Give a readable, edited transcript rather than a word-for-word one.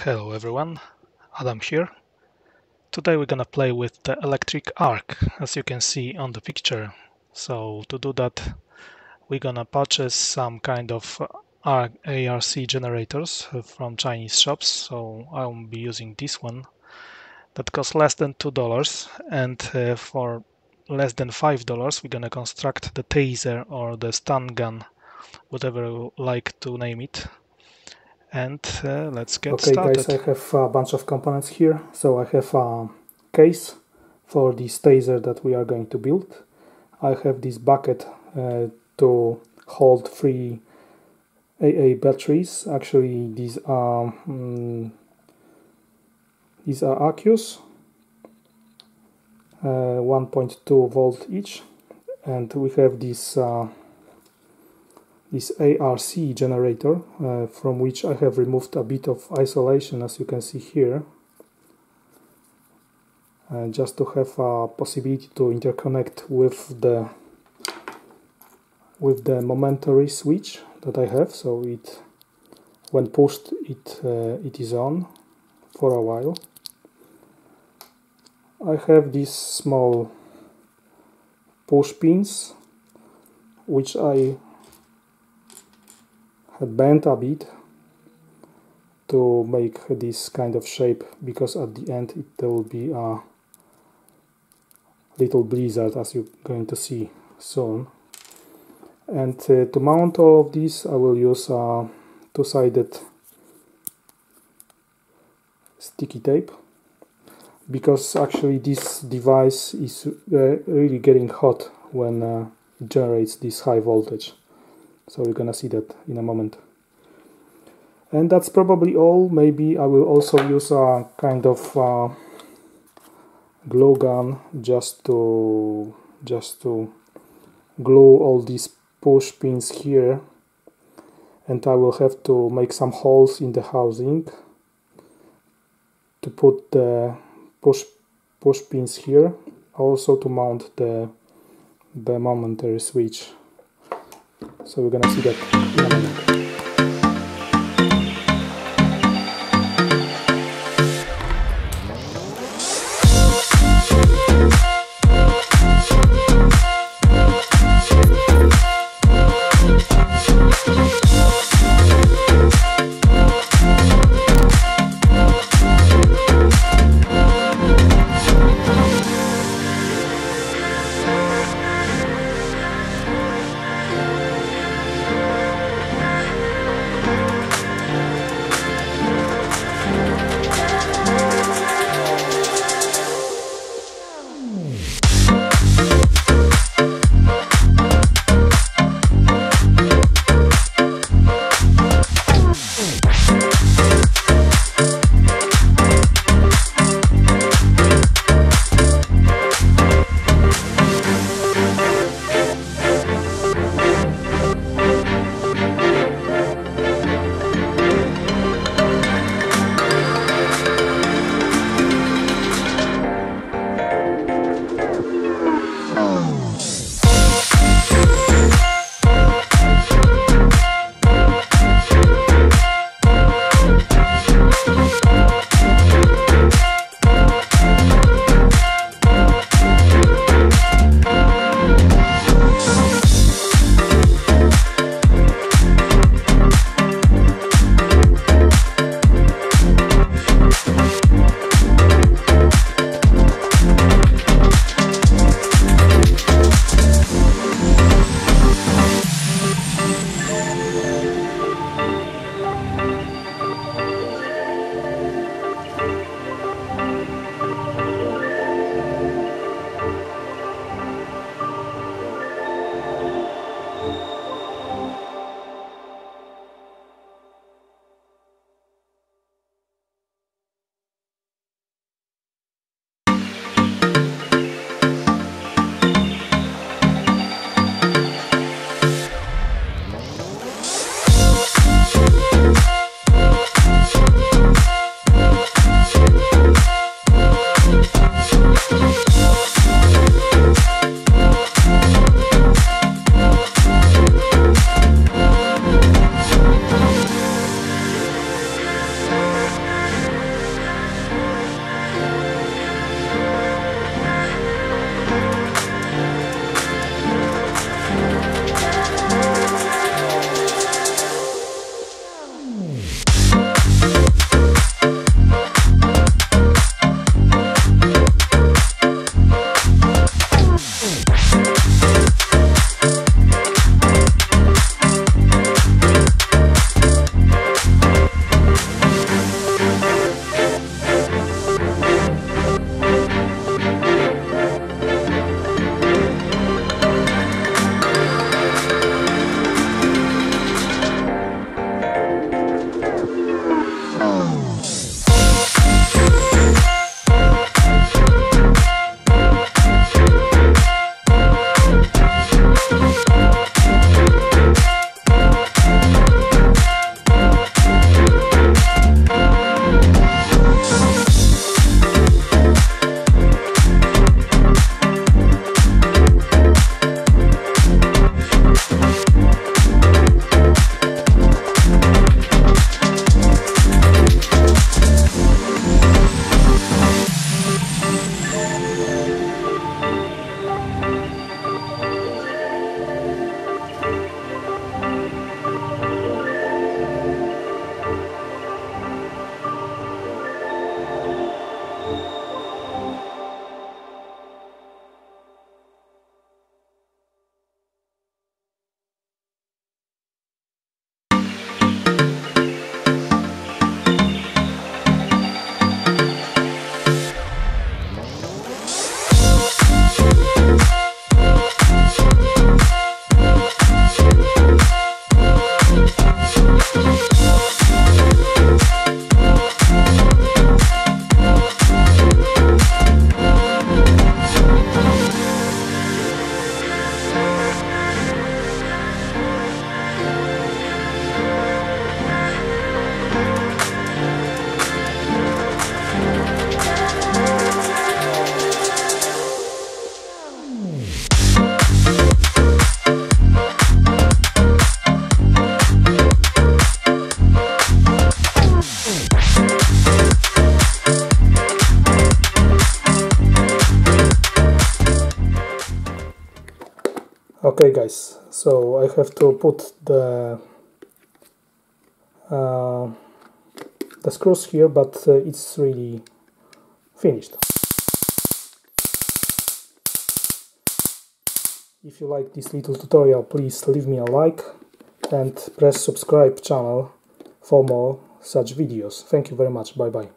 Hello everyone, Adam here. Today we're gonna play with the electric arc, as you can see on the picture. So to do that, we're gonna purchase some kind of ARC generators from Chinese shops. So I'll be using this one that costs less than $2, and for less than $5 we're gonna construct the taser or the stun gun, whatever you like to name it. And let's get started. Okay guys, I have a bunch of components here. So I have a case for this taser that we are going to build. I have this bucket to hold 3 AA batteries. Actually these are accus, 1.2 volt each, and we have this this ARC generator, from which I have removed a bit of isolation, as you can see here, just to have a possibility to interconnect with the momentary switch that I have. So it, when pushed, it is on for a while. I have these small push pins, which I bent a bit to make this kind of shape, because at the end there will be a little blizzard, as you're going to see soon. And to mount all of this I will use a two-sided sticky tape, because actually this device is really getting hot when it generates this high voltage. So you're gonna see that in a moment. And that's probably all. Maybe I will also use a kind of glue gun just to glue all these push pins here. And I will have to make some holes in the housing to put the push pins here, also to mount the momentary switch. So we're gonna see that in a minute. Okay guys, so I have to put the screws here, but it's really finished. If you like this little tutorial, please leave me a like and press subscribe channel for more such videos. Thank you very much, bye bye.